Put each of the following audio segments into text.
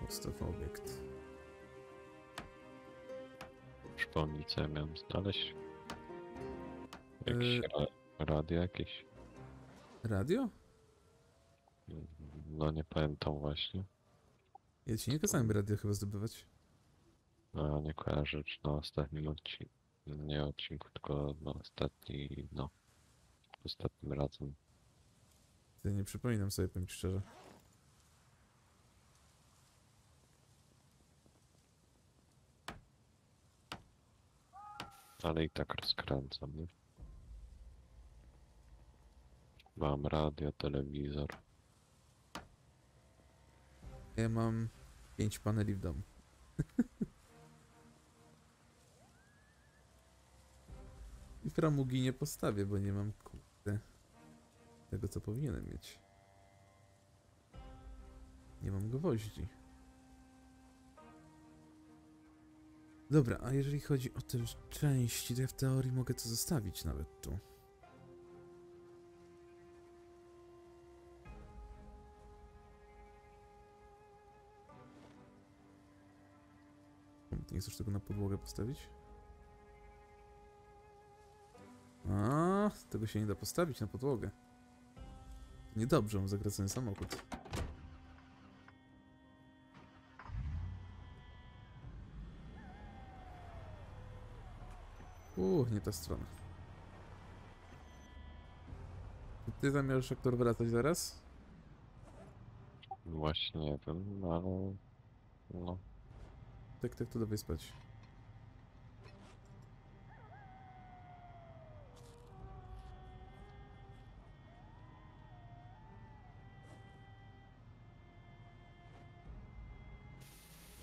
Podstawowy obiekt. Przypomnij, co ja miałem znaleźć. Jakieś radio jakieś. Radio? No nie pamiętam właśnie. Ja ci nie kazałem radio chyba zdobywać. No nie kojarzę, czy na ostatnim odcinku. Nie odcinku, tylko na ostatni, no. Ostatnim razem. Ja nie przypominam sobie, powiem ci szczerze. Ale i tak rozkręcam, nie? Mam radio, telewizor. Ja mam 5 paneli w domu. I framugi nie postawię, bo nie mam kurde tego, co powinienem mieć. Nie mam gwoździ. Dobra, a jeżeli chodzi o te części, to ja w teorii mogę to zostawić nawet tu. Nie chcesz tego na podłogę postawić? A, tego się nie da postawić na podłogę. Niedobrze, mam zagracony samochód. Nie ta strona. Ty zamierzasz aktor wracać zaraz? Właśnie nie wiem, ale... no... Tak, to dawaj spać.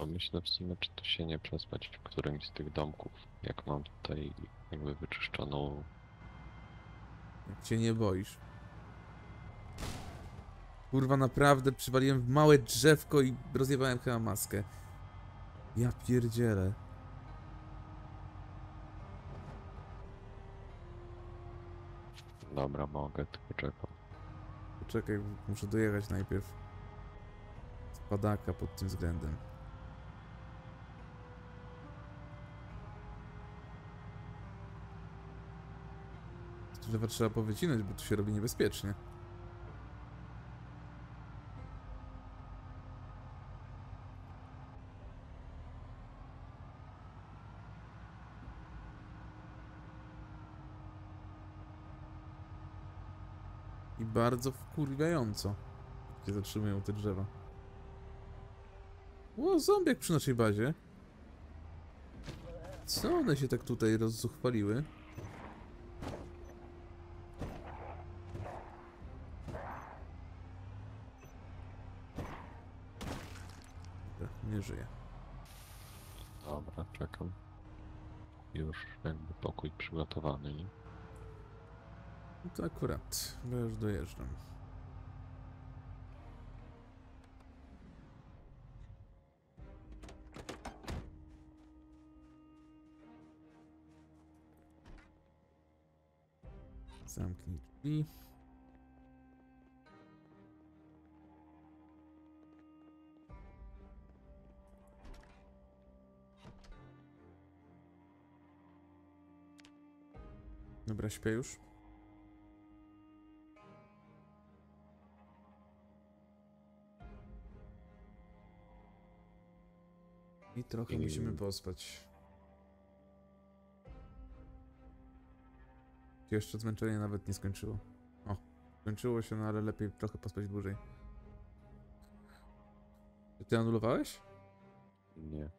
Myślę w sumie, czy to się nie przespać w którymś z tych domków, jak mam tutaj jakby wyczyszczoną... Jak się nie boisz. Kurwa, naprawdę przywaliłem w małe drzewko i rozjebałem chyba maskę. Ja pierdzielę. Dobra, mogę, tylko czekam. Czekaj, muszę dojechać najpierw. Spadaka pod tym względem. Drzewa trzeba powycinać, bo tu się robi niebezpiecznie. I bardzo wkurwiająco, gdzie zatrzymują te drzewa. O, zombiak przy naszej bazie. Co one się tak tutaj rozzuchwaliły? Nie żyje. Dobra, czekam. Już jakby pokój przygotowany, nie? No to akurat, bo już dojeżdżam. Zamknij drzwi. Dobra, śpię już. I trochę musimy pospać. Jeszcze zmęczenie nawet nie skończyło. O, skończyło się, no ale lepiej trochę pospać dłużej. Ty anulowałeś? Nie.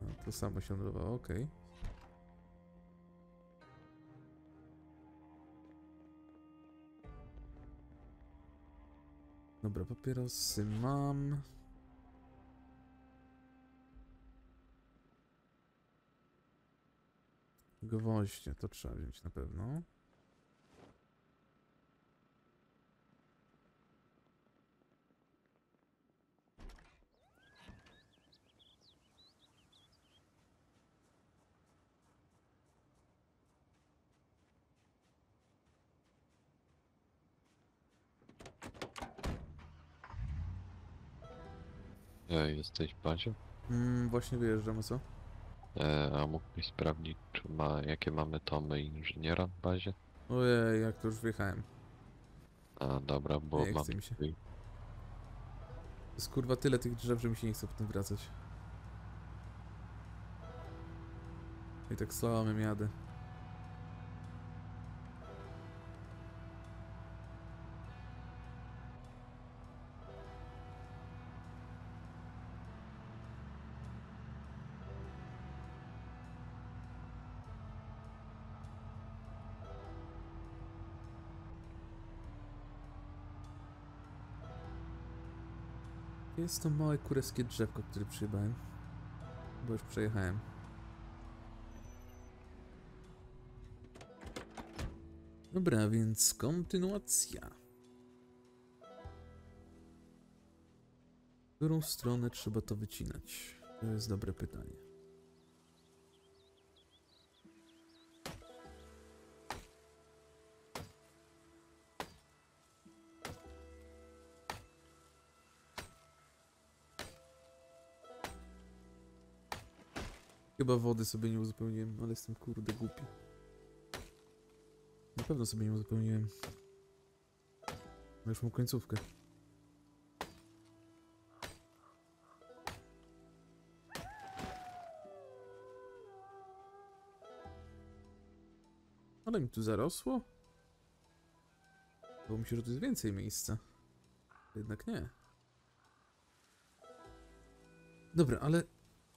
No, to samo się anulowało, okej. Dobra, papierosy mam. Gwoździe, to trzeba wziąć na pewno. Jesteś w bazie? Właśnie wyjeżdżam, a co? A mógłbyś sprawdzić, czy jakie mamy tomy inżyniera w bazie? Ojej, jak to już wjechałem. A dobra, bo nie mam... Chce mi się. Jest kurwa tyle tych drzew, że mi się nie chce potem wracać. I tak słomem jadę. Jest to małe kureskie drzewko, które przyjebałem, bo już przejechałem. Dobra, więc kontynuacja. W którą stronę trzeba to wycinać? To jest dobre pytanie. Chyba wody sobie nie uzupełniłem, ale jestem kurde głupi. Na pewno sobie nie uzupełniłem. Już mam końcówkę. Ale mi tu zarosło? Bo myślę, że tu jest więcej miejsca. Jednak nie. Dobra, ale...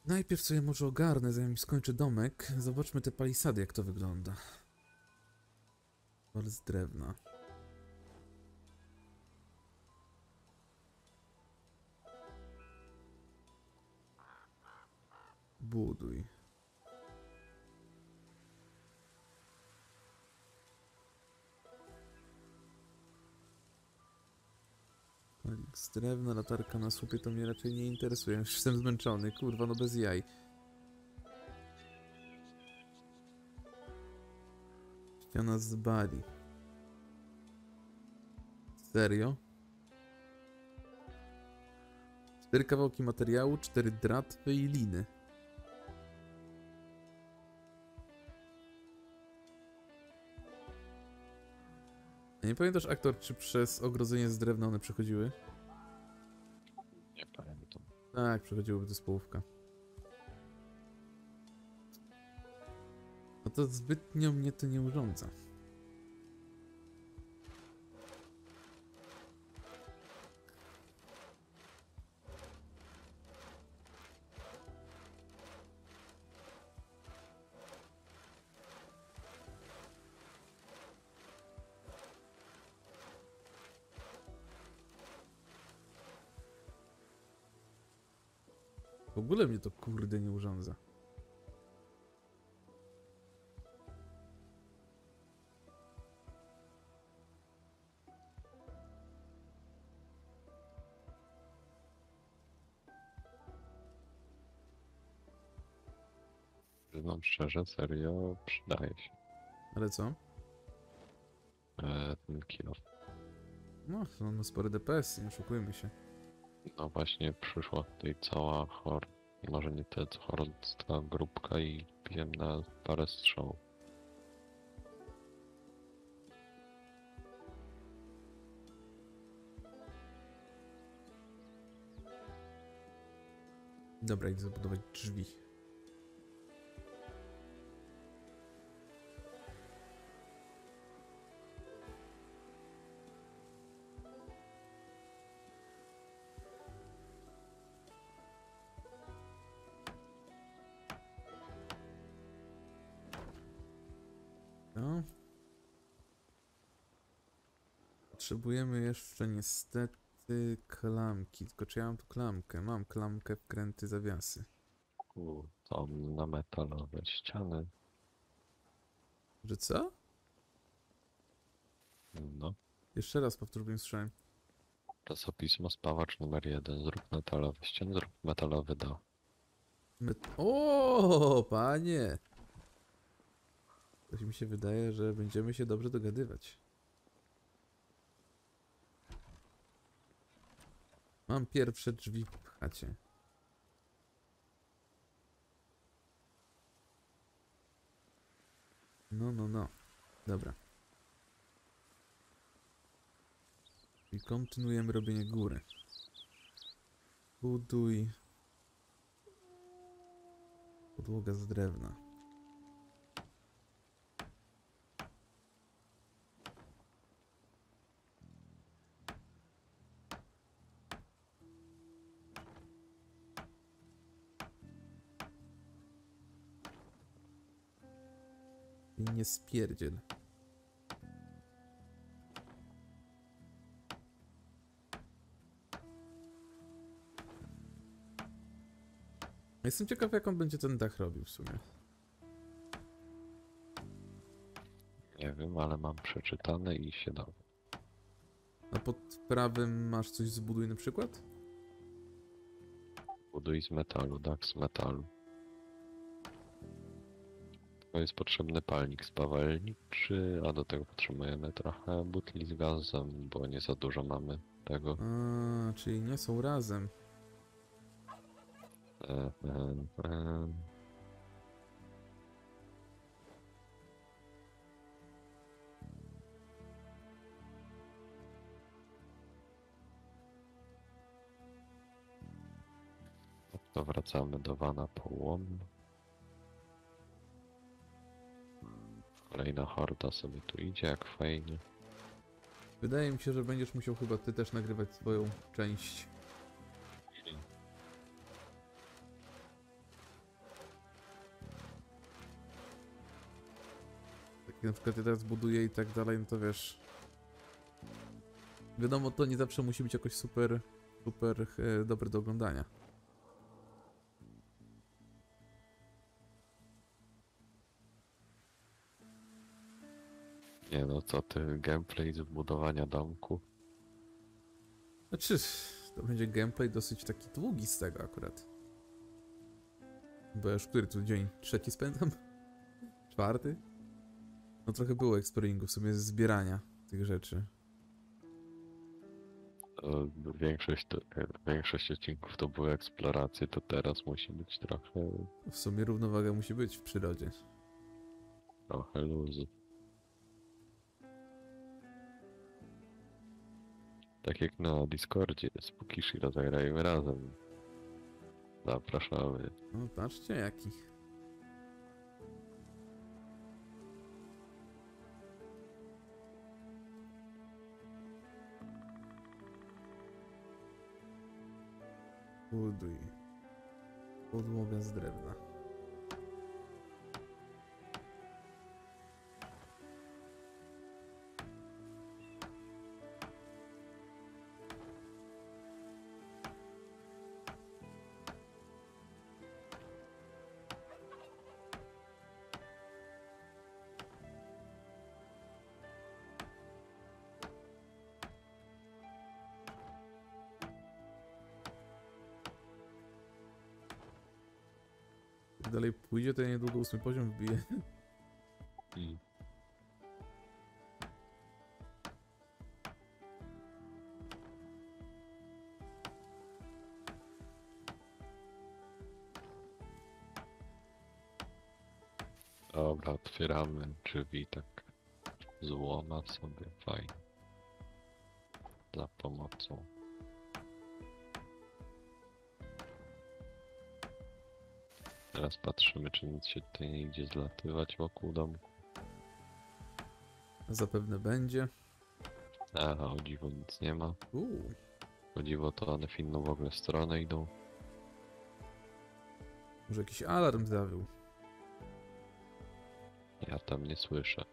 Najpierw sobie może ogarnę, zanim skończę domek. Zobaczmy te palisady, jak to wygląda. Bardzo z drewna. Buduj. Z drewna, latarka na słupie to mnie raczej nie interesuje. Już jestem zmęczony, kurwa, no bez jaj. Ściana z bali. Serio? 4 kawałki materiału, 4 dratwy i liny. Nie pamiętasz, aktor, czy przez ogrodzenie z drewna one przechodziły? Nie pamiętam. Tak, przechodziłoby to z połówka. No to zbytnio mnie to nie urządza. W ogóle mnie to kurde nie urządza. Znam szczerze, serio przydaje się. Ale co? Ten kilof. No, to ma spory DPS, nie oszukujmy się. No właśnie przyszła tutaj cała może nie tyle co chorącka grupka i piłem na parę strzałów. Dobra, idę zabudować drzwi. Potrzebujemy jeszcze niestety klamki, tylko czy ja mam tu klamkę? Mam klamkę, wkręty, zawiasy. Tam na metalowe ściany. Że co? No. Jeszcze raz powtórz, bo nie słyszałem. Czasopismo Spawacz numer 1. Zrób metalowy ścian, zrób metalowy dał. O, panie! Coś mi się wydaje, że będziemy się dobrze dogadywać. Mam pierwsze drzwi w chacie. No. Dobra. I kontynuujemy robienie góry. Buduj. Podłoga z drewna. I nie spierdziel. Jestem ciekaw, jak on będzie ten dach robił w sumie. Nie wiem, ale mam przeczytane i się dało. A pod prawym masz coś zbuduj na przykład? Buduj z metalu, dach z metalu. To jest potrzebny palnik spawalniczy, a do tego potrzebujemy trochę butli z gazem, bo nie za dużo mamy tego. A, czyli nie są razem. To wracamy do wana połom. Kolejna horda sobie tu idzie, jak fajnie. Wydaje mi się, że będziesz musiał chyba ty też nagrywać swoją część. Jak na przykład ja teraz buduję i tak dalej, no to wiesz... Wiadomo, to nie zawsze musi być jakoś super dobre do oglądania. Nie no, co ty, gameplay z budowania domku? Znaczy, to będzie gameplay dosyć taki długi z tego akurat. Bo ja już który tu dzień? 3. spędzam? 4? No trochę było exploringu, w sumie zbierania tych rzeczy. Większość odcinków to były eksploracje, to teraz musi być trochę... W sumie równowaga musi być w przyrodzie. Trochę luzu. Tak jak na Discordzie, Spooky Shiro zagrajmy razem. Zapraszamy. No patrzcie jakich. Buduj. Podłoga z drewna. Dalej pójdzie, to ja niedługo 8. poziom wbiję. Dobra, otwieramy drzwi tak złoma sobie, fajnie. Za pomocą. Teraz patrzymy, czy nic się tutaj nie idzie zlatywać wokół domu. Zapewne będzie. Aha, o dziwo nic nie ma. O dziwo to one w inną w ogóle stronę idą. Może jakiś alarm zawił? Ja tam nie słyszę.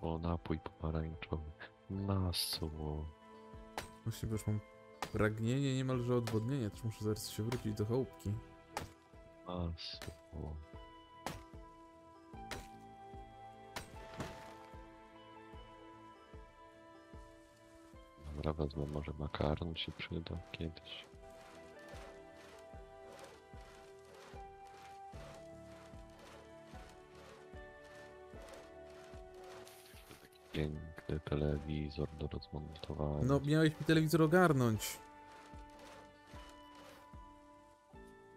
O, napój pomarańczowy. Masło. Właśnie, bo już mam... Pragnienie niemalże odwodnienia, też muszę zaraz się wrócić do chałupki. Masło. Dobra, wezmę, może makaron się przyda kiedyś. Piękny telewizor do rozmontowania. No miałeś mi telewizor ogarnąć.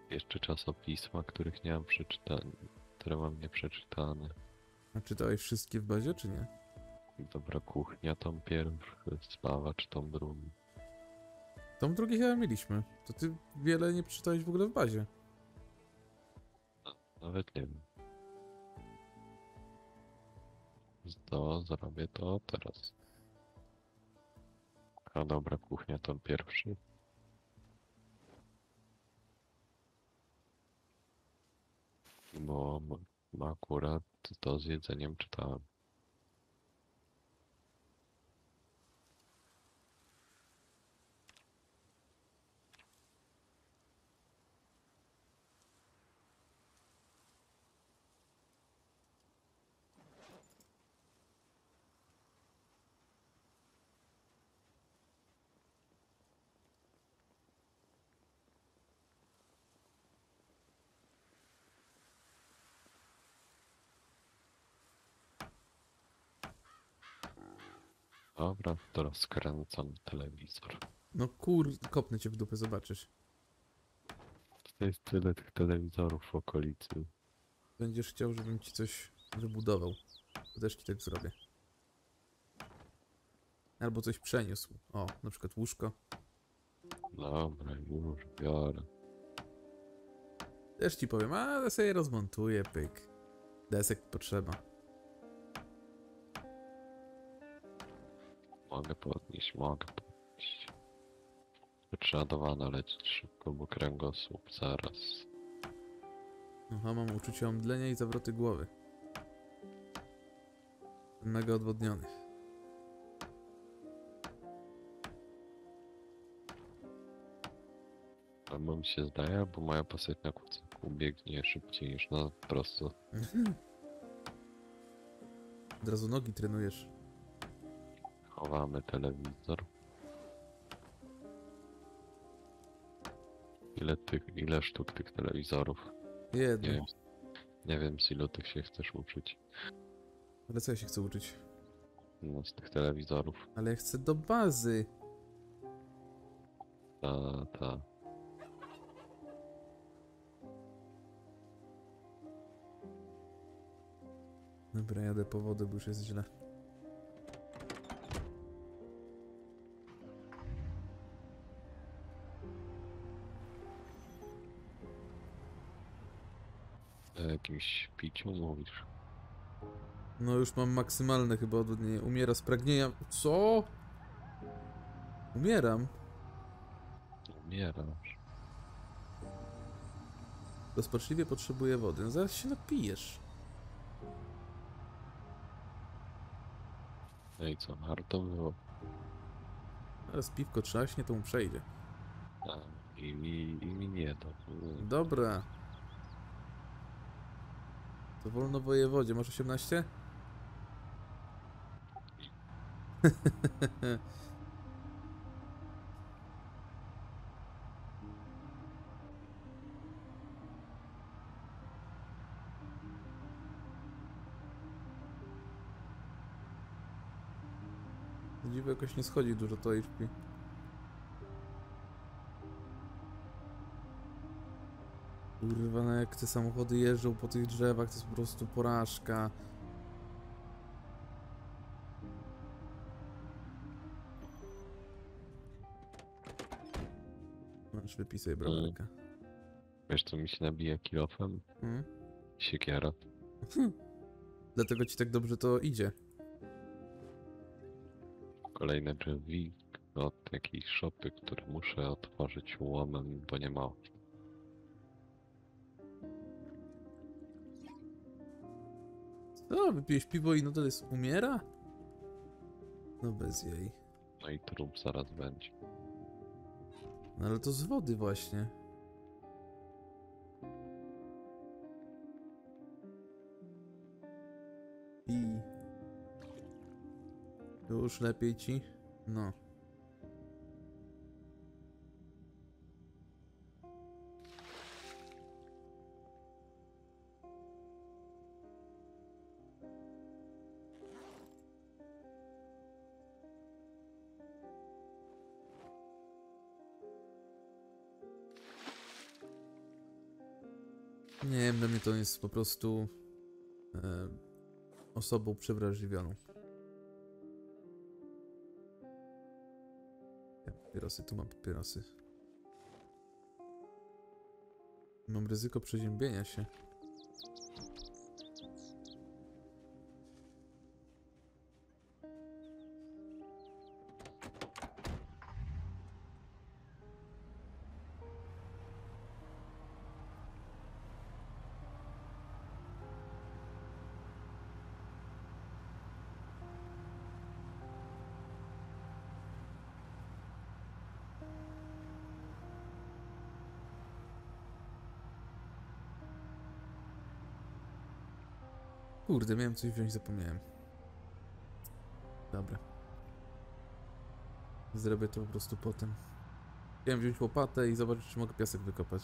Jeszcze czasopisma, których nie mam przeczytane, które mam nieprzeczytane. A czytałeś wszystkie w bazie, czy nie? Dobra, kuchnia, tom pierwszy, spawacz, tom drugi. Tom drugi chyba mieliśmy. To ty wiele nie przeczytałeś w ogóle w bazie. No, nawet nie wiem. To zrobię to teraz. A dobra, kuchnia, tom pierwszy. Bo akurat to z jedzeniem czytałem. Dobra, to rozkręcam telewizor. No kur... kopnę cię w dupę, zobaczysz. To jest tyle tych telewizorów w okolicy. Będziesz chciał, żebym ci coś wybudował. To też ci tak zrobię. Albo coś przeniósł. O, na przykład łóżko. Dobra, już biorę. Też ci powiem, ale sobie rozmontuję, pyk. Desek potrzeba. Mogę podnieść, mogę podnieść. Przeładowana, lecieć szybko, bo kręgosłup zaraz. Aha, mam uczucie omdlenia i zawroty głowy. Mega odwodniony. Albo mi się zdaje, bo moja postać na kucyku biegnie szybciej niż na prosto. Od razu nogi trenujesz. Chowamy telewizor. Ile sztuk tych telewizorów? Jedno. Nie wiem, z ilu tych się chcesz uczyć. Ale co ja się chcę uczyć? No, z tych telewizorów. Ale ja chcę do bazy. Ta. Dobra, jadę po wodę, bo już jest źle. O jakimś piciu mówisz? No już mam maksymalne chyba odwodnienie. Umiera z pragnienia... Co? Umieram. Umierasz. Rozpaczliwie potrzebuję wody. No zaraz się napijesz. No i co? Warto było? Zaraz piwko trzaśnie, to mu przejdzie. A, i mi nie to. Dobra. To wolno wojewodzie, masz 18? Dziwne, jakoś nie schodzi dużo to HP. Kurwa, no jak te samochody jeżdżą po tych drzewach, to jest po prostu porażka. Masz, wypij sobie brawarka. Wiesz co mi się nabija kilofem? Siekiera. Dlatego ci tak dobrze to idzie. Kolejne drzwi od jakiejś szopy, które muszę otworzyć łomem, bo nie ma. No, wypijesz piwo i no to jest umiera? No bez jej. No i trup zaraz będzie. No ale to z wody właśnie. Już lepiej ci? No. Nie wiem, dla mnie to jest po prostu osobą przewrażliwioną. Papierosy, tu mam papierosy. Mam ryzyko przeziębienia się. Kurde, miałem coś wziąć, zapomniałem. Dobra. Zrobię to po prostu potem. Chciałem wziąć łopatę i zobaczyć, czy mogę piasek wykopać.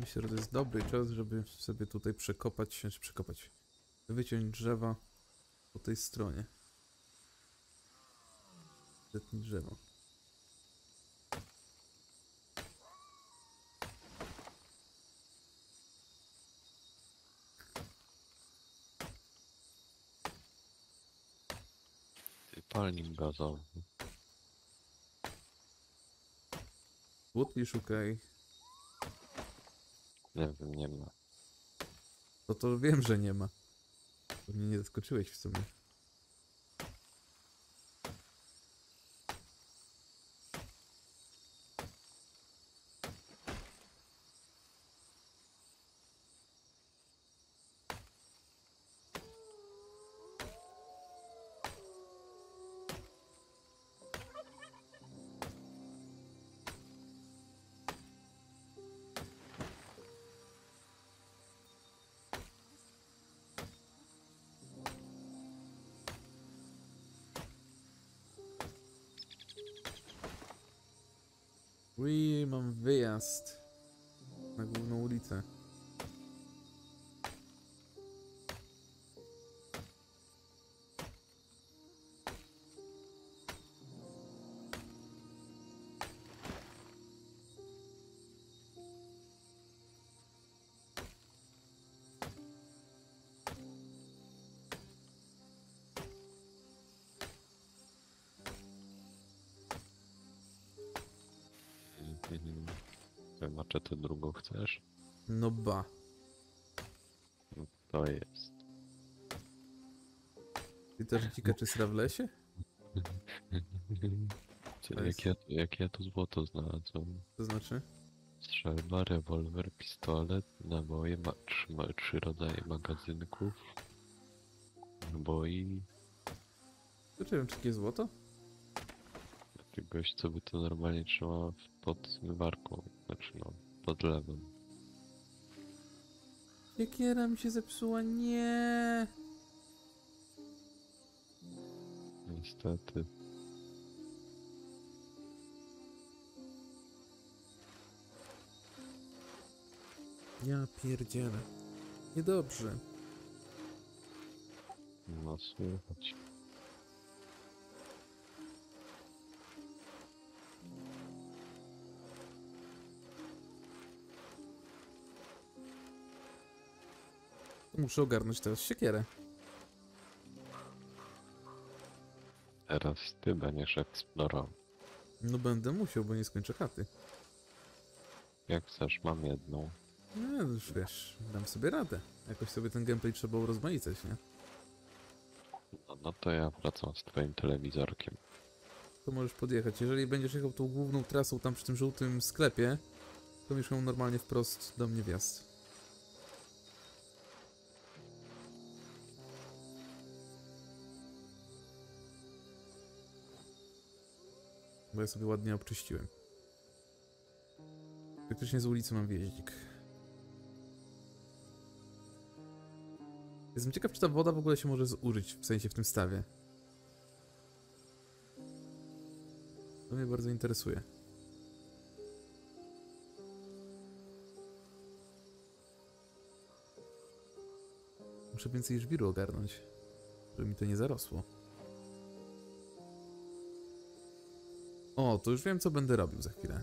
Myślę, że to jest dobry czas, żeby sobie tutaj przekopać się, czy przekopać, wyciąć drzewa po tej stronie. Zetnij drzewo. Ty palnik gazowy. Błotki szukaj. Nie wiem, nie ma. No to wiem, że nie ma. Mnie nie zaskoczyłeś w sumie. Ui, mam wyjazd na główną ulicę. Maczetę drugą chcesz? No ba. To jest. Ty też dzika czy sra w lesie? Jak ja to złoto znalazłem? To znaczy? Strzelba, rewolwer, pistolet, naboje, trzy rodzaje magazynków, naboi. To czy wiem, czy takie złoto? Czegoś, co by to normalnie trzymał pod zmywarką, znaczy no, pod lewem. Siekiera mi się zepsuła, nie. Niestety. Ja pierdzielę. Niedobrze. No słychać. Muszę ogarnąć teraz siekierę. Teraz ty będziesz eksplorował. No będę musiał, bo nie skończę chaty. Jak chcesz, mam jedną. No już wiesz, dam sobie radę. Jakoś sobie ten gameplay trzeba urozmaicać, nie? No to ja wracam z twoim telewizorkiem. To możesz podjechać. Jeżeli będziesz jechał tą główną trasą tam przy tym żółtym sklepie, to będziesz miał normalnie wprost do mnie wjazd. Bo ja sobie ładnie obczyściłem. Praktycznie z ulicy mam wjeździk. Jestem ciekaw, czy ta woda w ogóle się może zużyć, w sensie w tym stawie. To mnie bardzo interesuje. Muszę więcej żwiru ogarnąć, żeby mi to nie zarosło. O, to już wiem, co będę robił za chwilę.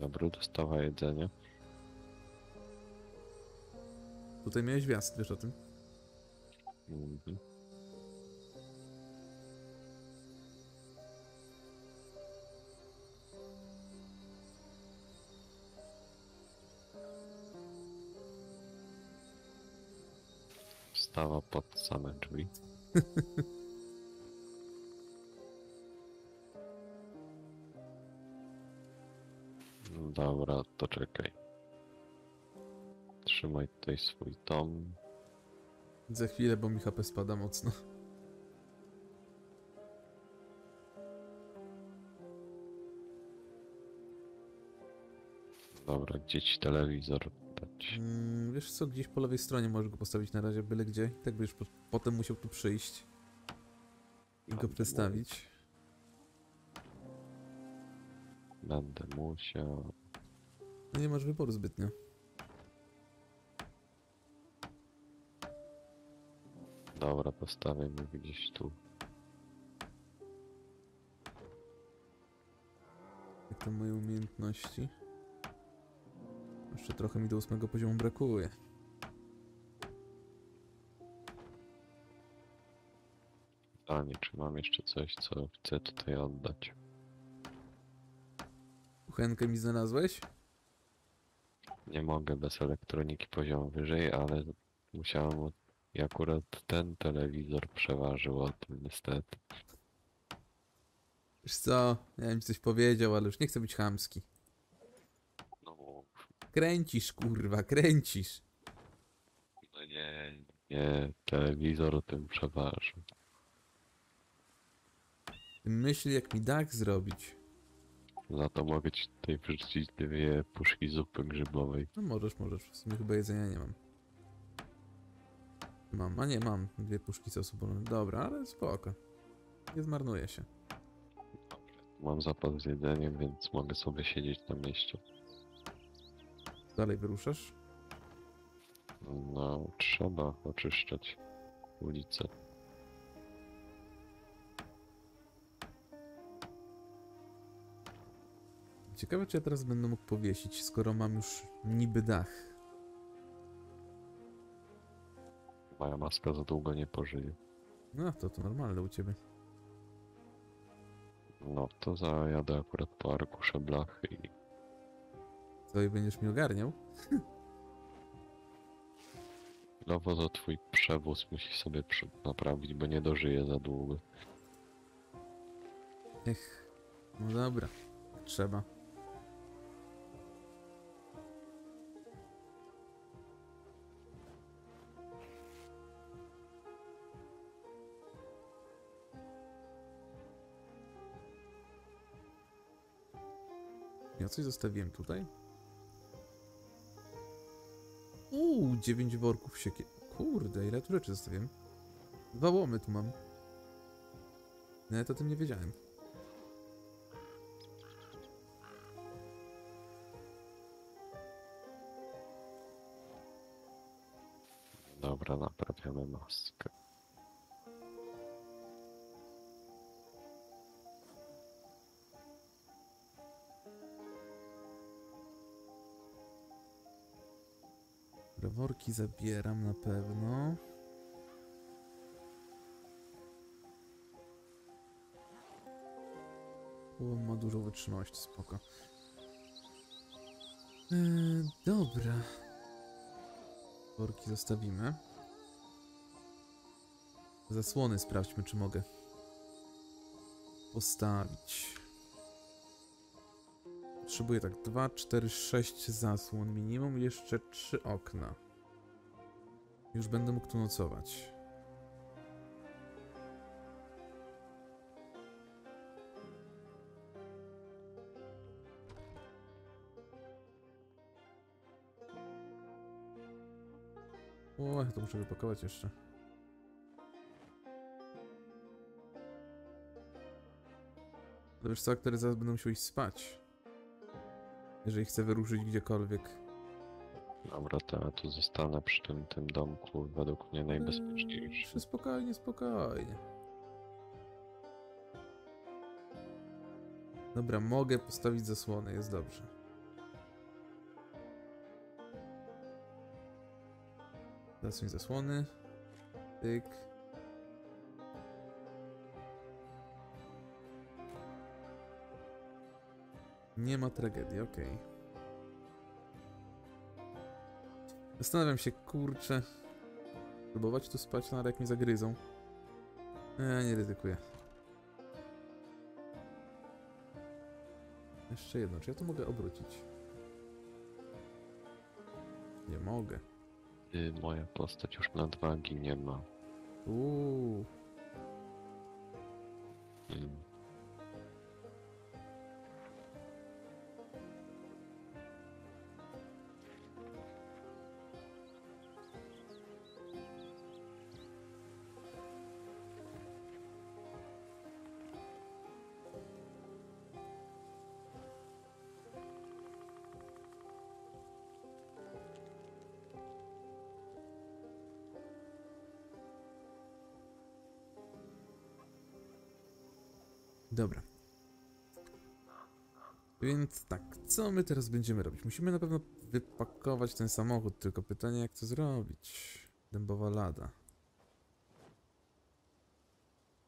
Dobra, dostawa jedzenia. Tutaj miałeś wjazd, wiesz o tym? Mhm. Stawa pod same drzwi. Dobra, to czekaj. Trzymaj tutaj swój tom. Za chwilę, bo mi HP spada mocno. Dobra, gdzie ci telewizor dać? Wiesz co, gdzieś po lewej stronie możesz go postawić na razie, byle gdzie. Tak byś potem musiał tu przyjść i go przestawić. Będę musiał... No nie masz wyboru zbytnio. Dobra, postawię mi gdzieś tu. Jak to moje umiejętności? Jeszcze trochę mi do 8 poziomu brakuje. Pytanie, czy mam jeszcze coś, co chcę tutaj oddać? Kuchenkę mi znalazłeś? Nie mogę bez elektroniki poziomu wyżej, ale musiałem... I akurat ten telewizor przeważył o tym, niestety. Wiesz co, ja bym coś powiedział, ale już nie chcę być chamski. No. Kręcisz, kurwa, kręcisz. No nie, nie, telewizor o tym przeważył. Myśl, jak mi dach zrobić. Za to mogę ci tutaj wrzucić 2 puszki zupy grzybowej. No możesz, możesz. W sumie chyba jedzenia nie mam. Mam, a nie mam 2 puszki sosu bolonnego. Dobra, ale spoko. Nie zmarnuję się. Dobrze, mam zapas z jedzeniem, więc mogę sobie siedzieć na mieście. Dalej wyruszasz? No, trzeba oczyszczać ulicę. Ciekawe, czy ja teraz będę mógł powiesić, skoro mam już niby dach. Moja maska za długo nie pożyje. No to normalne u ciebie. No to zajadę akurat po arkusze blachy i... Co, i będziesz mi ogarniał? No bo za twój przewóz musisz sobie naprawić, bo nie dożyję za długo. Ech, no dobra, trzeba. Ja coś zostawiłem tutaj? Uuu, 9 worków siekier... Kurde, ile tu rzeczy zostawiłem? 2 łomy tu mam. Nawet o tym nie wiedziałem. Dobra, naprawiamy maskę. Worki zabieram na pewno. ma dużą wytrzymałość, spoko. Dobra. Worki zostawimy. Zasłony sprawdźmy, czy mogę postawić. Potrzebuję tak 2, 4, 6 zasłon minimum, jeszcze 3 okna. Już będę mógł tu nocować. O, to muszę wypakować jeszcze. Ale wiesz co, aktory zaraz będą musiał iść spać. Jeżeli chcę wyruszyć gdziekolwiek. Dobra, to ja tu zostanę przy tym domku, według mnie najbezpieczniejszy. Spokojnie, spokojnie. Dobra, mogę postawić zasłonę, jest dobrze. Zasuń zasłony. Tyk. Nie ma tragedii, okej. Okay. Zastanawiam się, kurczę. Próbować tu spać, ale jak mnie zagryzą. Nie ryzykuję. Jeszcze jedno, czy ja to mogę obrócić? Nie mogę. Moja postać już nadwagi nie ma. Dobra. Więc tak, co my teraz będziemy robić? Musimy na pewno wypakować ten samochód, tylko pytanie jak to zrobić. Dębowa lada.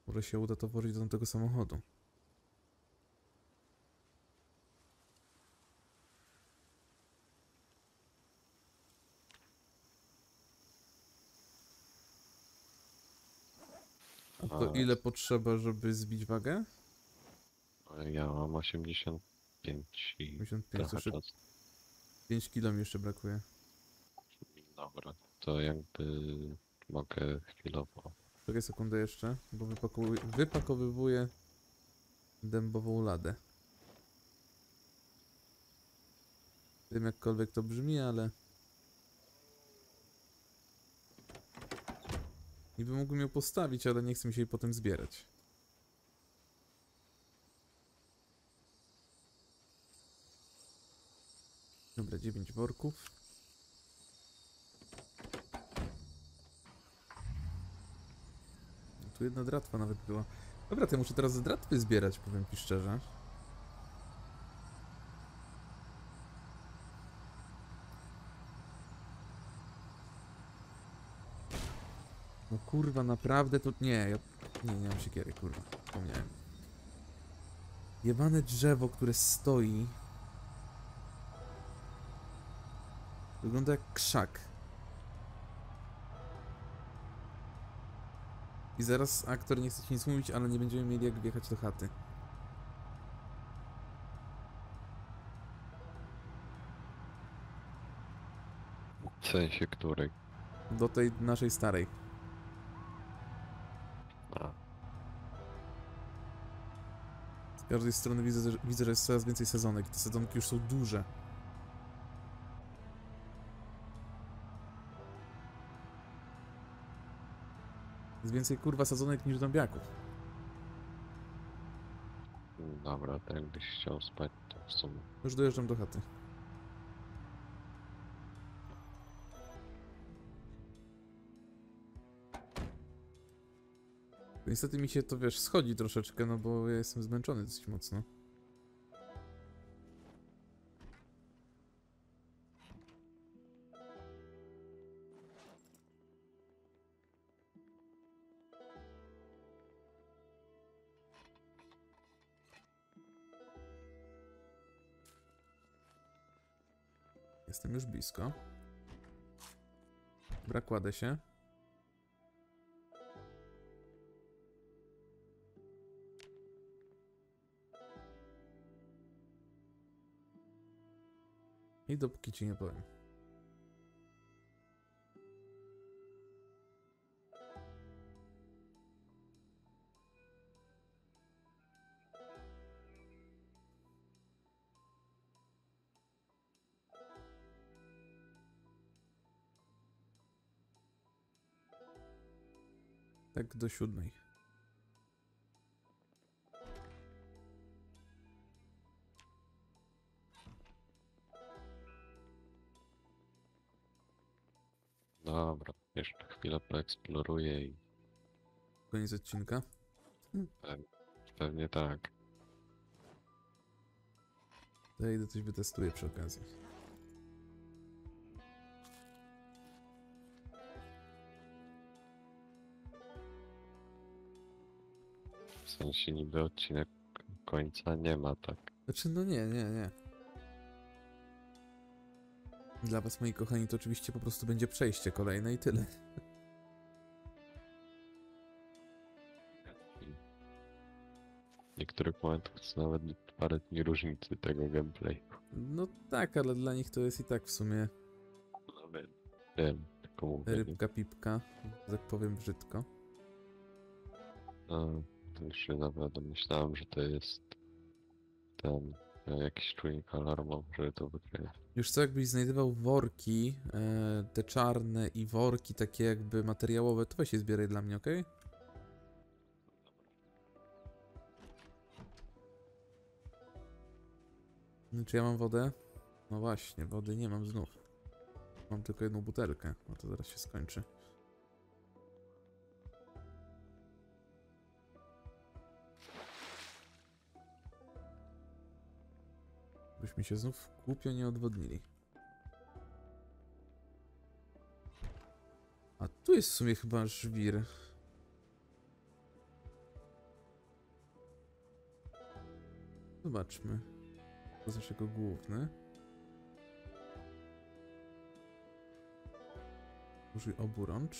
Może się uda to włożyć do tamtego samochodu. A to ile potrzeba, żeby zbić wagę? Ja mam 85 i 85, trochę czasu. 5 kilo mi jeszcze brakuje. Dobra, to jakby mogę chwilowo. Czekaj sekundę jeszcze, bo wypakowywuję dębową ladę. Wiem jakkolwiek to brzmi, ale... Niby mógłbym ją postawić, ale nie chcę mi się jej potem zbierać. Dobra, 9 worków. Tu jedna dratwa nawet była. Dobra, to ja muszę teraz dratwy zbierać, powiem ci szczerze. No kurwa, naprawdę tu... Nie, ja... Nie mam siekiery, kurwa. Zapomniałem. Jebane drzewo, które stoi... Wygląda jak krzak. I zaraz aktor nie chce ci nic mówić, ale nie będziemy mieli jak wjechać do chaty. W sensie której? Do tej naszej starej. Z każdej strony widzę, że jest coraz więcej sezonek. Te sezonki już są duże. Jest więcej kurwa sadzonek niż dębiaków. Dobra, to jakbyś chciał spać, to w sumie. Już dojeżdżam do chaty. Niestety mi się to, wiesz, schodzi troszeczkę, no bo ja jestem zmęczony dosyć mocno. Jestem już blisko. Dobra, kładę się. I dopóki ci nie powiem. Tak do 7. Dobra, jeszcze chwilę poeksploruję i... Koniec odcinka? Pewnie tak. Ja idę, coś wytestuję przy okazji. W sensie niby odcinek końca nie ma, tak? Znaczy no nie. Dla was, moi kochani, to oczywiście po prostu będzie przejście kolejne i tyle. W niektórych momentach są nawet parę dni różnicy tego gameplayu. No tak, ale dla nich to jest i tak w sumie... Nawet wiem, tylko mówię. Rybka pipka, tak powiem brzydko. No, to już się nawet domyślałem, że to jest ten... Jakiś czujnik alarmowy, że to wykryje. Już co, jakbyś znajdował worki, te czarne i worki takie jakby materiałowe, to weź się zbieraj dla mnie, ok? Czy ja mam wodę? No właśnie, wody nie mam znów. Mam tylko jedną butelkę, no to zaraz się skończy. Byśmy się znów głupio nie odwodnili. A tu jest w sumie chyba żwir. Zobaczmy. To jest naszego główny. Użyj oburącz.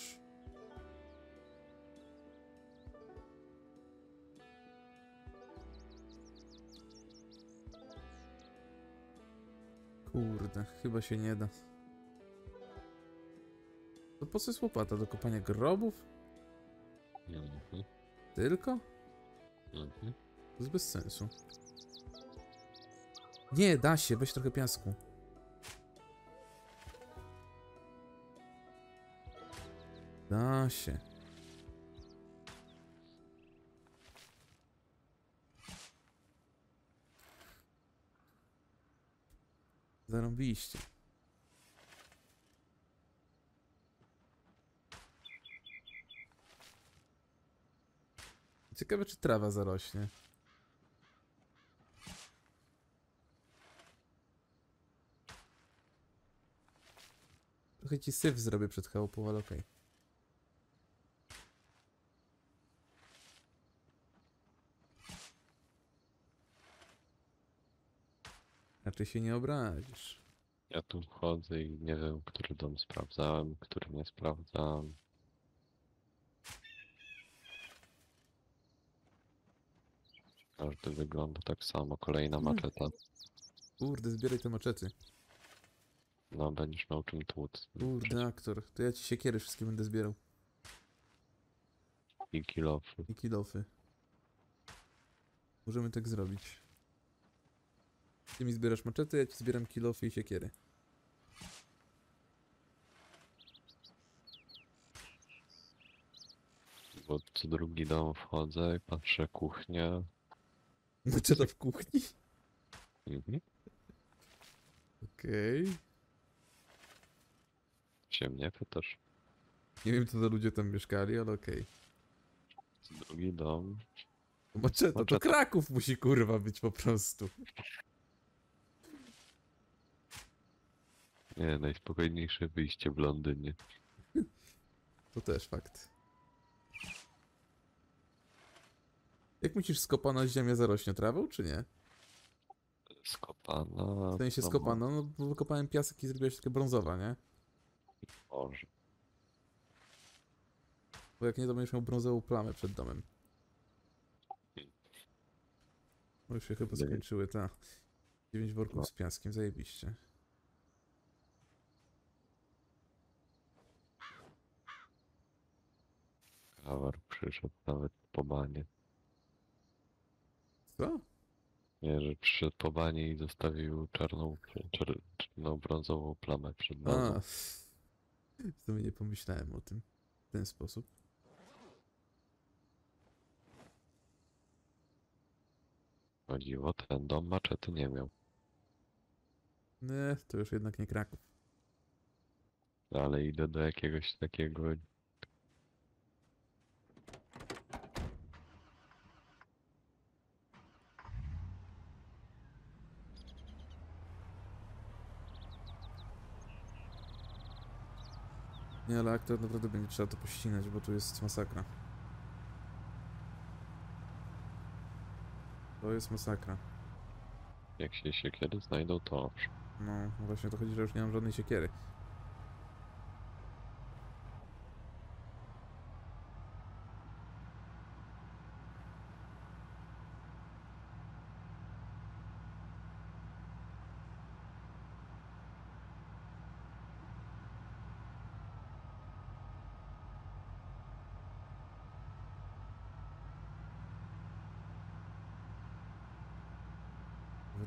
Kurde, chyba się nie da. To po co jest łopata? Do kopania grobów? Mm-hmm. Tylko? Mm-hmm. To jest bez sensu. Nie, da się, weź trochę piasku. Da się. Zarąbiście. Ciekawe, czy trawa zarośnie. Trochę ci syf zrobię przed chałupą, ale okej. Raczej się nie obrazisz. Ja tu chodzę i nie wiem, który dom sprawdzałem, który nie sprawdzałem. Każdy wygląda tak samo, kolejna maczeta. Kurde, zbieraj te maczety. No, będziesz miał czym tłuc. Kurde, aktor, to ja ci siekiery wszystkie będę zbierał. I kilofy. I kilofy. Możemy tak zrobić. Ty mi zbierasz maczety, ja ci zbieram kilofy i siekiery. Bo co drugi dom wchodzę i patrzę, kuchnia. Maczeta w kuchni? Mhm. Okej. Okay. Się mnie pytasz? Nie wiem, co za ludzie tam mieszkali, ale okej. Okay. Drugi dom... Maczeta, to Kraków musi kurwa być po prostu. Nie, najspokojniejsze wyjście w Londynie. To też fakt. Jak myślisz, skopana ziemia zarośnie trawą, czy nie? skopano. W sensie skopano, no bo wykopałem piasek i zrobiła się taka brązowa, nie? Boże. Bo jak nie, to będziesz miał brązową plamę przed domem. Bo już się chyba skończyły, ta 9 worków z piaskiem, zajebiście. Kawar przyszedł nawet po banie. Co? Nie, że przyszedł po banie i zostawił czarną brązową plamę przed nami. To nie pomyślałem o tym w ten sposób. Chodziło, ten dom maczety nie miał. Nie, to już jednak nie Kraków. Ale idę do jakiegoś takiego... Nie, ale aktor naprawdę będzie trzeba to pościnać, bo tu jest masakra. To jest masakra. Jak się siekiery znajdą, to owszem. No, właśnie to chodzi, że już nie mam żadnej siekiery.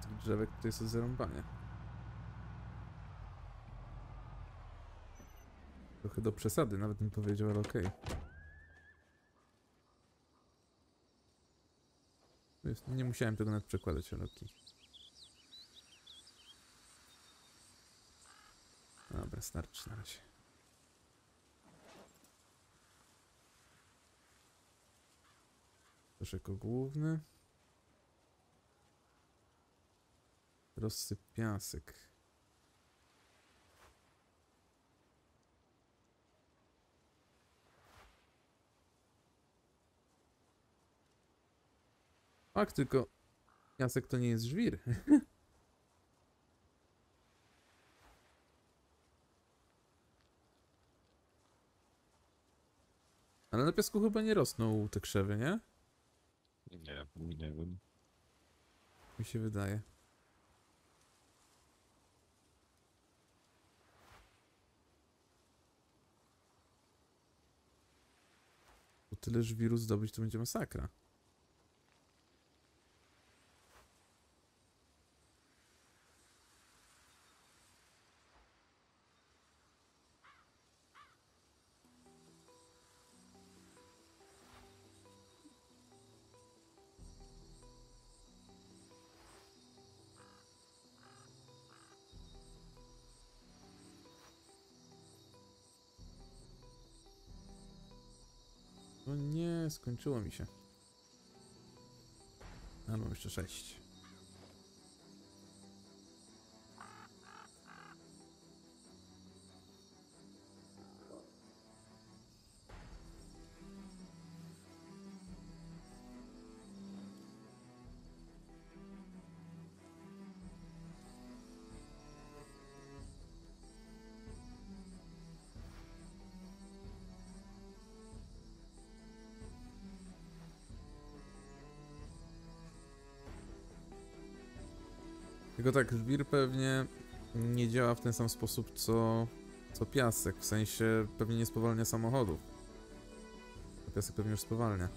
Tych drzewek tutaj jest zerąbanie. Trochę do przesady, nawet bym powiedział, ale okej. Nie musiałem tego nawet przekładać, ale okej. Dobra, starczy na razie. Proszę jako główny. Rozsyp piasek. Tak, tylko piasek to nie jest żwir. Ale na piasku chyba nie rosną te krzewy, nie? Nie wiem. Mi się wydaje. Tyle żwiru zdobyć, to będzie masakra. No nie, skończyło mi się. A mam jeszcze 6. Tylko tak, żwir pewnie nie działa w ten sam sposób, co piasek. W sensie pewnie nie spowalnia samochodów. A piasek pewnie już spowalnia.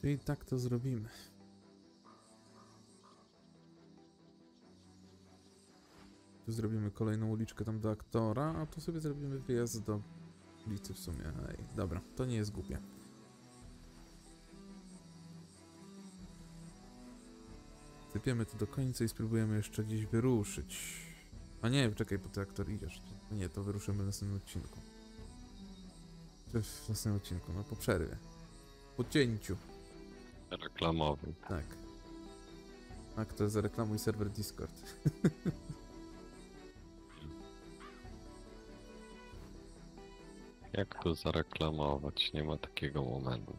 Czyli tak to zrobimy. tu zrobimy kolejną uliczkę tam do aktora, a tu sobie zrobimy wyjazd do ulicy w sumie. Ej, dobra, to nie jest głupie. Sypiemy to do końca i spróbujemy jeszcze gdzieś wyruszyć. A nie, czekaj, po ten aktor idziesz. Nie, to wyruszymy w następnym odcinku. Czy w następnym odcinku, no po przerwie. Po cięciu. Reklamowym. Tak. Aktor, zareklamuj serwer Discord. Jak to zareklamować? Nie ma takiego momentu.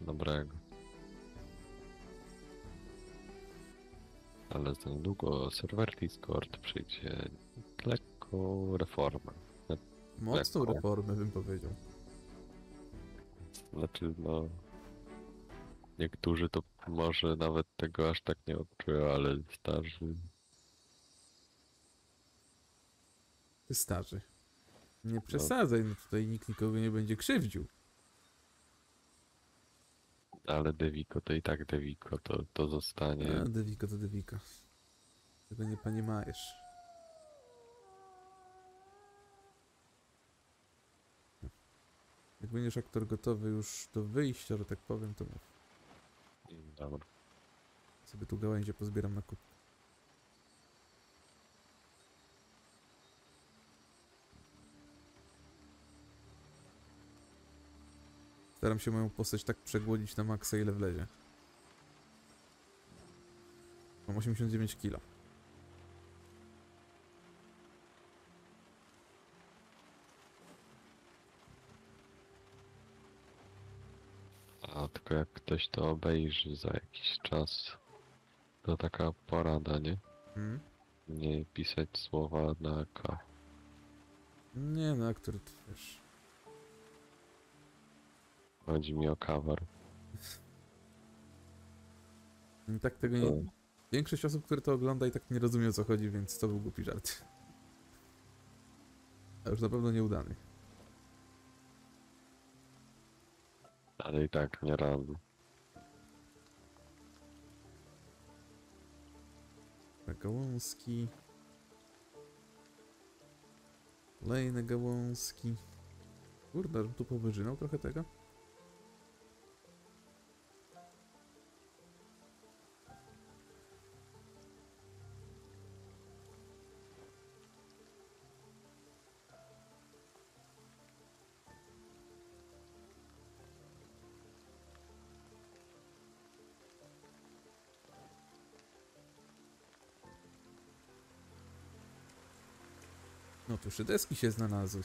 Dobrego. Ale za długo serwer Discord przyjdzie lekką reformę. Mocną reformę bym powiedział. Znaczy no... Niektórzy to może nawet tego aż tak nie odczują, ale starzy... Starzy. Nie przesadzaj, no tutaj nikt nikogo nie będzie krzywdził. Ale Deviko to i tak Deviko, to zostanie... A, Deviko to Deviko. Tego nie paniemajesz. Jak będziesz aktor gotowy już do wyjścia, że tak powiem, to mów. Dobra. Sobie tu gałęzie pozbieram na kupę. Staram się moją postać tak przegłodzić na maksa, ile wlezie. Mam 89 kg. A tylko jak ktoś to obejrzy za jakiś czas, to taka porada, nie? Hmm? Nie pisać słowa na K. Nie, na który to wiesz. Chodzi mi o cover. I tak tego nie... Większość osób, które to ogląda, i tak nie rozumie, o co chodzi, więc to był głupi żart. A już na pewno nieudany. Ale i tak nie radzę. Na gałązki. Kolejne gałązki. Kurde, tu powyżynął trochę tego. No tu już deski się znalazły.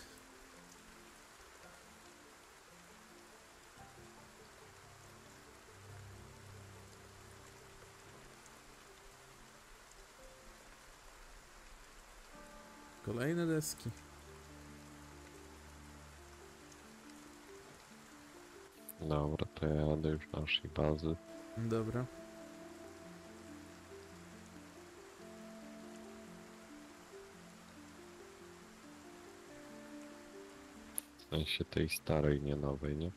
Kolejne deski. Dobra, to ja jadę już do naszej bazy. Dobra. W sensie tej starej, nie nowej, nie?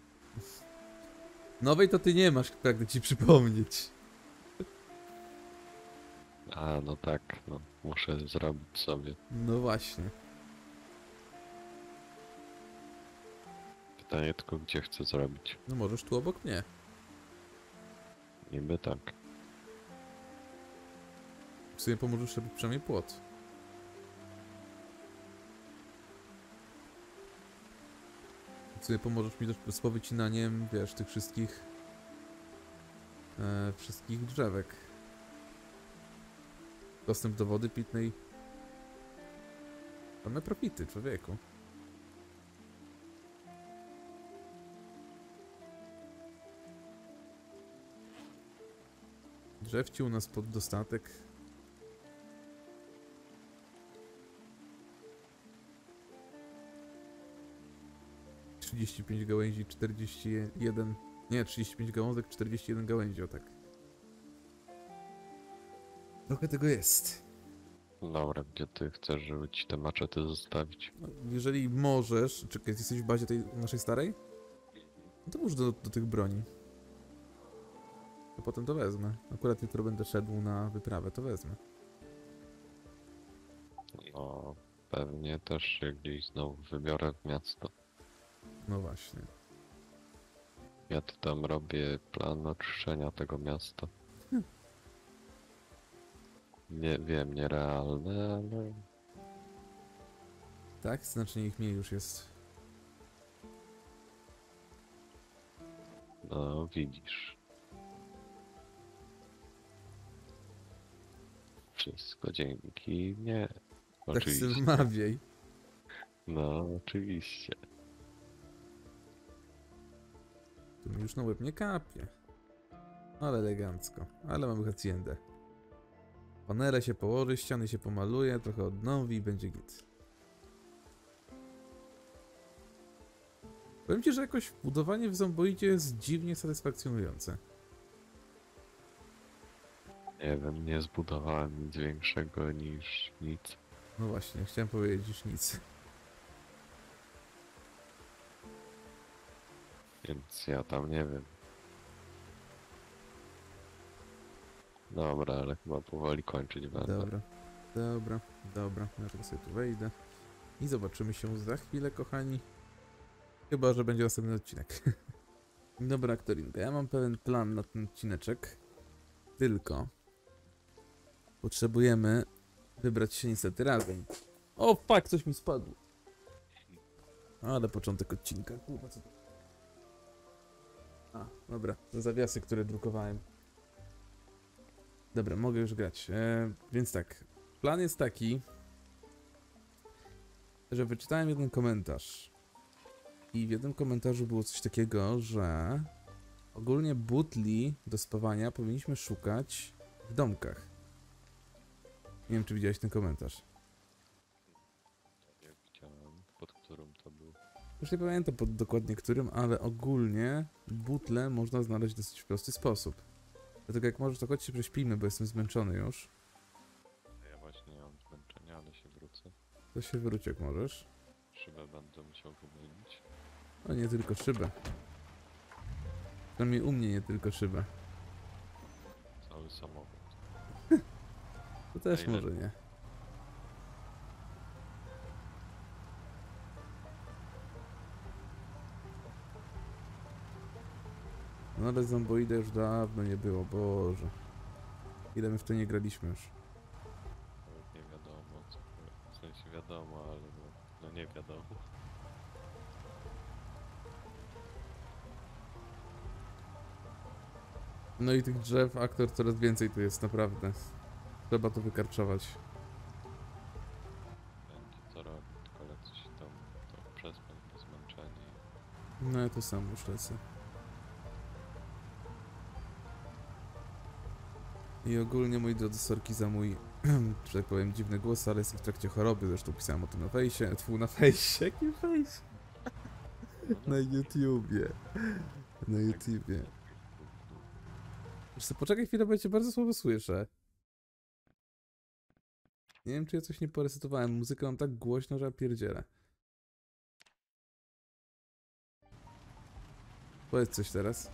Nowej to ty nie masz, pragnę ci przypomnieć. A, no tak, no. Muszę zrobić sobie. No właśnie. Pytanie tylko, gdzie chcę zrobić? No możesz tu obok mnie. Niby tak. W sumie pomożesz robić przynajmniej płot. Pomożesz mi też z powycinaniem, wiesz, tych wszystkich wszystkich drzewek. Dostęp do wody pitnej. Same profity, człowieku. Drzewci u nas pod dostatek. Gałęzi, 41... Nie, 35 gałązek, 41 gałęzi, o tak. Trochę tego jest. Dobra, gdzie ty chcesz, żeby ci te maczety zostawić? No, jeżeli możesz... Czekaj, jesteś w bazie tej naszej starej? No to może do tych broni. A potem to wezmę. Akurat jutro będę szedł na wyprawę, to wezmę. to pewnie też się gdzieś znowu wybiorę w miasto. No właśnie. Ja tu tam robię plan oczyszczenia tego miasta. Nie wiem, nierealne, ale... Tak? Znacznie ich mniej już jest. No, widzisz. Wszystko dzięki mnie. Oczywiście. Tak się wmawiaj. No, oczywiście. Tu mi już na łeb nie kapie. Ale elegancko. Ale mamy happy endę. Panele się położy, ściany się pomaluje, trochę odnowi i będzie git. Powiem ci, że jakoś budowanie w Zomboidzie jest dziwnie satysfakcjonujące. Nie wiem, nie zbudowałem nic większego niż nic. No właśnie, chciałem powiedzieć, niż nic. Więc ja tam nie wiem. Dobra, ale chyba powoli kończyć będę. Dobra. Ja sobie tu wejdę. I zobaczymy się za chwilę, kochani. Chyba, że będzie następny odcinek. Dobra, aktorinka, ja mam pewien plan na ten odcineczek. Tylko... potrzebujemy wybrać się niestety razem. O, fuck, coś mi spadło. Ale początek odcinka, kurwa, co to... A, dobra, te zawiasy, które drukowałem. Dobra, mogę już grać. Więc tak, plan jest taki, że wyczytałem jeden komentarz. I w jednym komentarzu było coś takiego, że ogólnie butli do spawania powinniśmy szukać w domkach. Nie wiem, czy widziałeś ten komentarz. Nie widziałem, pod którym to był. Już nie pamiętam pod dokładnie którym, ale ogólnie butle można znaleźć w dosyć prosty sposób. Dlatego jak możesz, to chodź się prześpijmy, bo jestem zmęczony już. Ja właśnie nie mam zmęczenia, ale się wrócę. To się wróć jak możesz. Szybę będę musiał wymienić. No nie tylko szybę. Przynajmniej u mnie nie tylko szybę. Cały samochód. To też może nie. No ale Zomboida już dawno nie było, Boże. Ile my w to nie graliśmy już. Nie wiadomo, w sensie wiadomo, ale no nie wiadomo. No i tych drzew, aktor, coraz więcej tu jest, naprawdę. Trzeba to wykarczować. Będzie co robić, tylko lecę się tam, to przespać po zmęczeniu. No ja to sam już lecę. I ogólnie, moi drodzy, sorki za mój, że tak powiem, dziwny głos, ale jestem w trakcie choroby, zresztą pisałem o tym na fejsie. Tfu, na fejsie? Jakim fejsie? Na YouTubie. Na YouTubie. Wiesz co, poczekaj chwilę, bo ja cię bardzo słabo słyszę. Nie wiem, czy ja coś nie poresetowałem. Muzykę mam tak głośno, że ja pierdzielę. Powiedz coś teraz.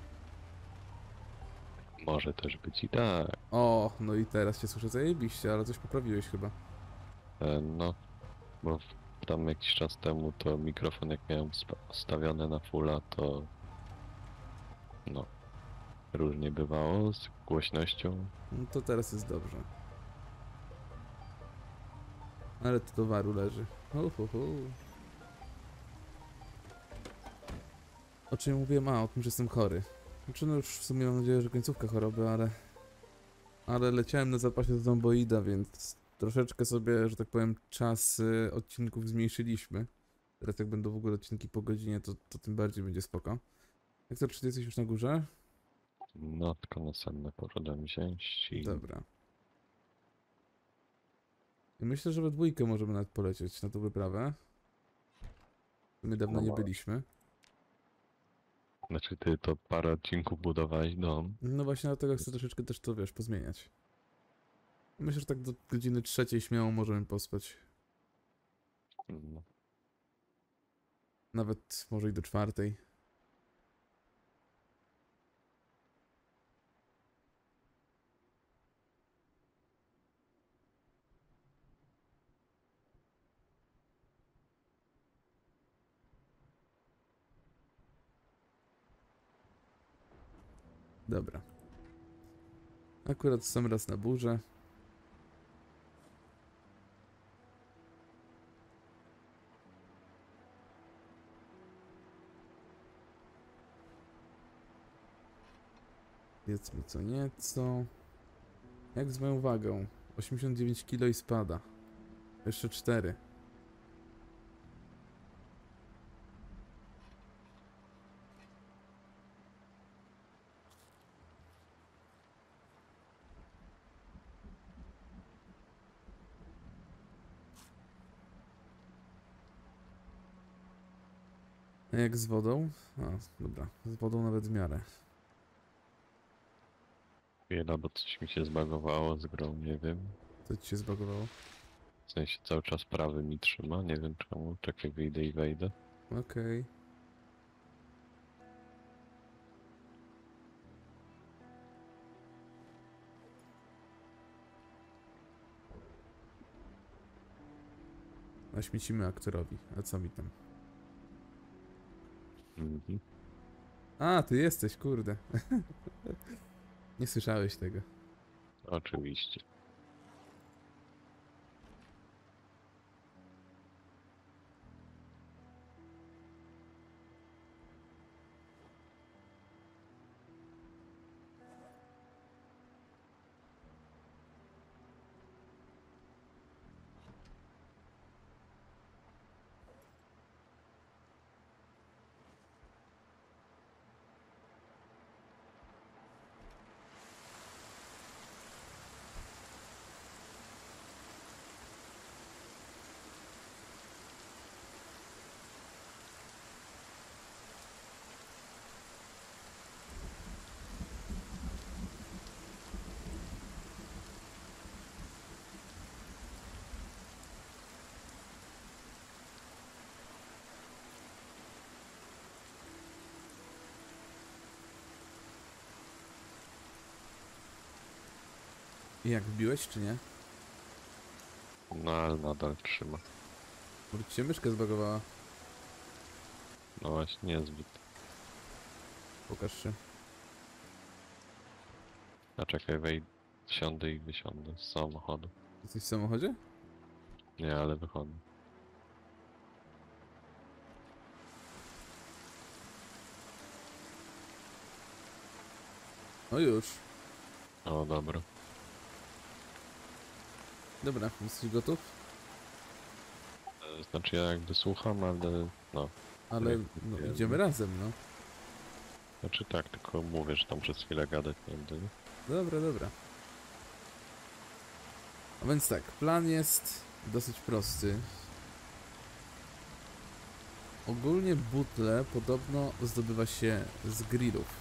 Może też być i tak. O, no i teraz cię słyszę zajebiście, ale coś poprawiłeś chyba. No, bo tam jakiś czas temu to mikrofon jak miałem stawiony na fulla, to no, różnie bywało z głośnością. No to teraz jest dobrze. Ale to do waru leży. O czym mówiłem? A, o tym, że jestem chory. Znaczy, no już w sumie mam nadzieję, że końcówka choroby, ale... Ale leciałem na zapasie do Zomboida, więc troszeczkę sobie, że tak powiem, czas odcinków zmniejszyliśmy. Teraz jak będą w ogóle odcinki po godzinie, to tym bardziej będzie spoko. Jak to, czy ty jesteś już na górze? No, tylko następne porodem wziąć i... Dobra. I myślę, że we dwójkę możemy nawet polecieć na tą wyprawę. My dawno nie byliśmy. Znaczy ty to parę odcinków budowałeś dom. No właśnie, dlatego chcę troszeczkę też to, wiesz, pozmieniać. Myślę, że tak do godziny 3 śmiało możemy pospać. No. Nawet może i do 4. Dobra. Akurat sam raz na burzę. Jedzmy co nieco. Jak z moją wagą? 89 kg i spada. Jeszcze 4. A jak z wodą? A, dobra. Z wodą nawet w miarę. Chwila, bo coś mi się zbagowało z grą, nie wiem. Co ci się zbagowało? W sensie cały czas prawy mi trzyma, nie wiem czemu. Czekaj, wyjdę i wejdę. Okej. Naśmiecimy aktorowi, a co mi tam? Mhm. A, ty jesteś, kurde. Nie słyszałeś tego. Oczywiście. I jak wbiłeś, czy nie? No, ale nadal trzyma. Może ci się myszka zbagowała? No właśnie, niezbyt. Pokaż się. A czekaj, wejdę, siądę i wysiądę z samochodu. Jesteś w samochodzie? Nie, ale wychodzę. No już. O, dobra. Dobra, jesteś gotów? Znaczy ja jakby słucham, ale no. Ale no, idziemy razem, no. Znaczy tak, tylko mówię, że tam przez chwilę gadać nie będę. Dobra, dobra. A więc tak, plan jest dosyć prosty. Ogólnie butle podobno zdobywa się z grillów.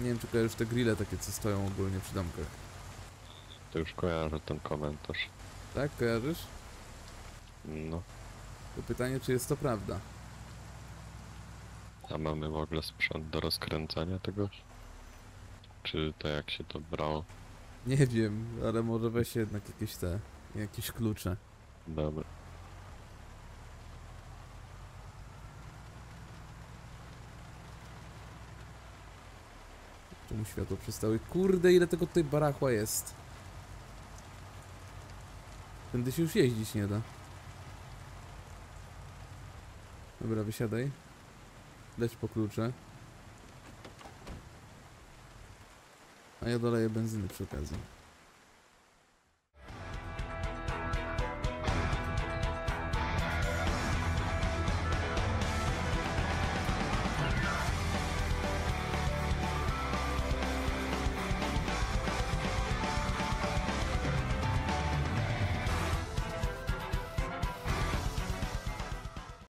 Nie wiem, czy kojarzysz te grille takie, co stoją ogólnie przy domkach. To już kojarzę ten komentarz. Tak? Kojarzysz? No. To pytanie, czy jest to prawda? A mamy w ogóle sprzęt do rozkręcania tego? Czy to jak się to brało? Nie wiem, ale może weź jednak jakieś te... jakieś klucze. Dobra. Czemu światło przestały? Kurde, ile tego tutaj barachła jest. Tędy się już jeździć nie da. Dobra, wysiadaj. Leć po klucze. A ja doleję benzyny przy okazji.